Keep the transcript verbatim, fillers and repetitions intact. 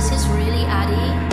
this is really Addi.